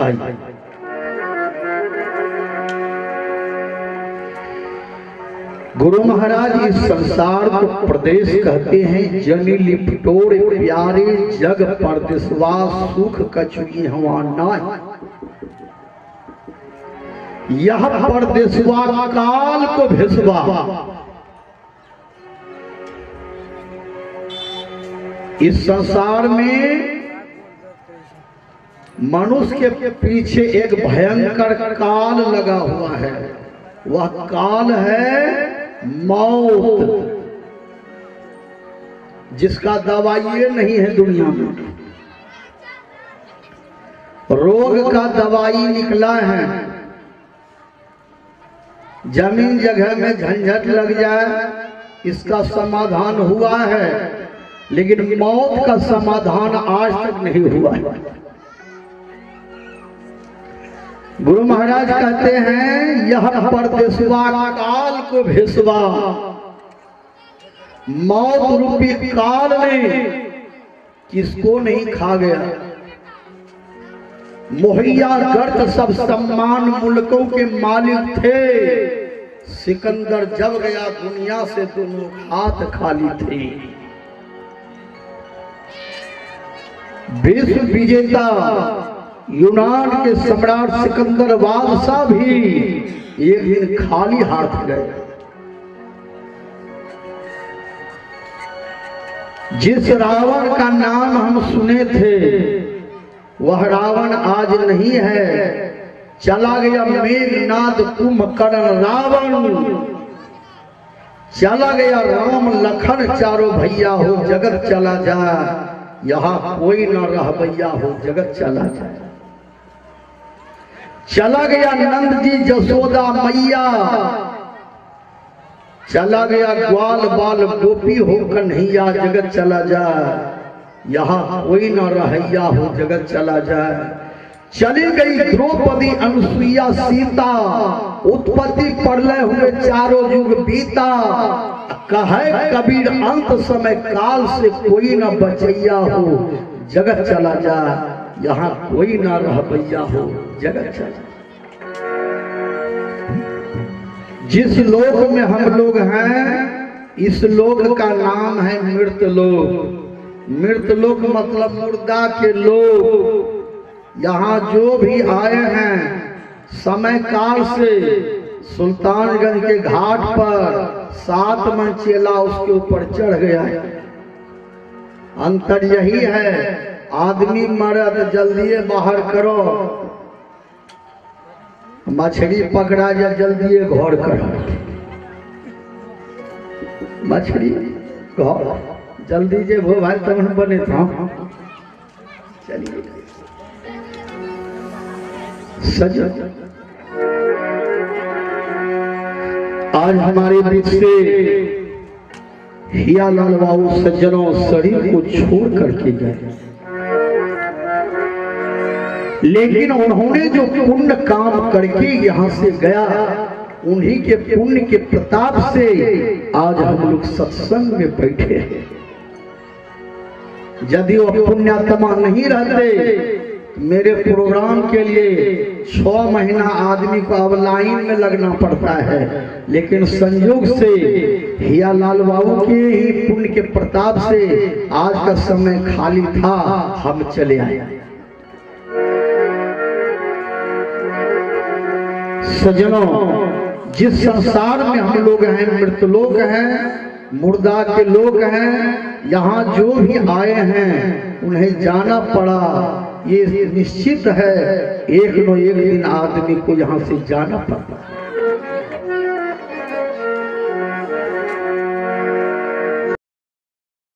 आई। गुरु महाराज इस संसार को प्रदेश कहते हैं, जनी लिपटोरे प्यारे जग परदेशवा सुख कछुई हवा नाय। यह परदेशवा काल को भेसवा, इस संसार में मनुष्य के पीछे एक भयंकर काल लगा हुआ है, वह काल है मौत, जिसका दवा ये नहीं है दुनिया में। रोग का दवाई निकला है, जमीन जगह में झंझट लग जाए इसका समाधान हुआ है, लेकिन मौत का समाधान आज तक नहीं हुआ है। गुरु महाराज कहते हैं, यह परदेशवा काल को भेसवा, मौत रूपी काल ने किसको नहीं खा गया। मुहैया गर्त सब सम्मान मुल्कों के मालिक थे, सिकंदर जब गया दुनिया से दोनों हाथ खाली थे। विश्व विजेता यूनान के सम्राट सिकंदर बादशाह भी एक दिन खाली हाथ गए। जिस रावण का नाम हम सुने थे वह रावण आज नहीं है, चला गया मेघनाद कुंभकर्ण रावण, चला गया राम लखन चारों भैया हो जगत चला जा, यहाँ कोई न रह भैया हो जगत चला जा। चला गया नंद जी जसोदा मैया, चला गया ग्वाल बाल गोपी हो कन्हैया जगत चला जाए, यहाँ कोई न रहैया हो जगत चला जाए। चली गई द्रौपदी अनुसुईया सीता, उत्पत्ति प्रलय हुए चारों युग बीता, कहे कबीर अंत समय काल से कोई न बचैया हो जगत चला जाए, यहाँ कोई ना रह भैया हो जगत चला। जिस लोक में हम लोग हैं इस लोक का नाम है मृत लोक। मृत लोक मतलब मुर्दा के लोग। यहाँ जो भी आए हैं समय काल से सुल्तानगंज के घाट पर 7 मन चेला उसके ऊपर चढ़ गया है। अंतर यही है, आदमी मरद जल्दी बाहर करो, मछली पकड़ा या जल्दी घर करो, मछली घर जल्दी जे भो भाई तब हम बने था। चलिए सच आज हमारे बीच से हिया लाल बाबू सज्जनों शरीर को छोड़ करके गए, लेकिन उन्होंने जो पुण्य काम करके यहाँ से गया उन्हीं के पुण्य के प्रताप से आज हम लोग सत्संग में बैठे हैं। यदि वो पुण्यात्मा नहीं रहते मेरे प्रोग्राम के लिए 6 महीना आदमी को अब लाइन में लगना पड़ता है, लेकिन संयोग से हिया लाल बाबू के ही पुण्य के प्रताप से आज का समय खाली था, हम चले आए। सजनों, जिस संसार में हम लोग हैं मृत लोग हैं, मुर्दा के लोग हैं, यहाँ जो भी आए हैं उन्हें जाना पड़ा। ये निश्चित है एक न एक दिन आदमी को यहाँ से जाना पड़ता है।